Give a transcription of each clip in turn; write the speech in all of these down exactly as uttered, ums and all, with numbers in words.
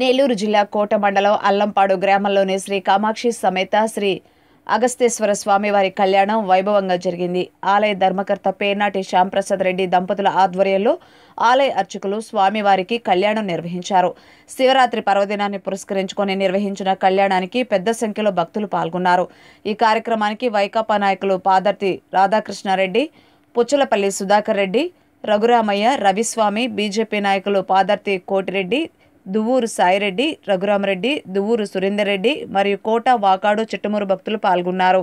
నెల్లూరు జిల్లా కోట మండలం అల్లంపాడు గ్రామంలోని శ్రీ కామాక్షి సమేత శ్రీ అగస్తేశ్వర స్వామి వారి కళ్యాణం వైభవంగా జరిగింది. ఆలయ ధర్మకర్త పేర్నాటి శ్యాం ప్రసాద్ రెడ్డి దంపతుల ఆధ్వర్యంలో ఆలయ అర్చకులు స్వామివారికి కళ్యాణం నిర్వహించారు. శివరాత్రి పర్వదినాన్ని పురస్కరించుకొని నిర్వహించిన కళ్యాణానికి పెద్ద సంఖ్యలో భక్తులు పాల్గొన్నారు. ఈ కార్యక్రమానికి వైకాపా నాయకులు పాదర్తి రాధాకృష్ణ రెడ్డి, పుచ్చలపల్లి సుధాకర్ రెడ్డి, రఘురామయ్య, రవి స్వామి, బీజేపీ నాయకులు పాదర్తి కోటి రెడ్డి, దువ్వూరు సాయి రెడ్డి, రఘురామరెడ్డి, దువ్వూరు సురేందర్ రెడ్డి మరియు కోట, వాకాడు, చిట్టమూరు భక్తులు పాల్గొన్నారు.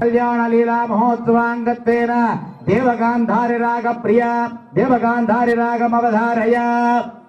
Kalyana Lila Mahotsavangatena Devagandhari Raga Priya Devagandhari Raga Mavadharaya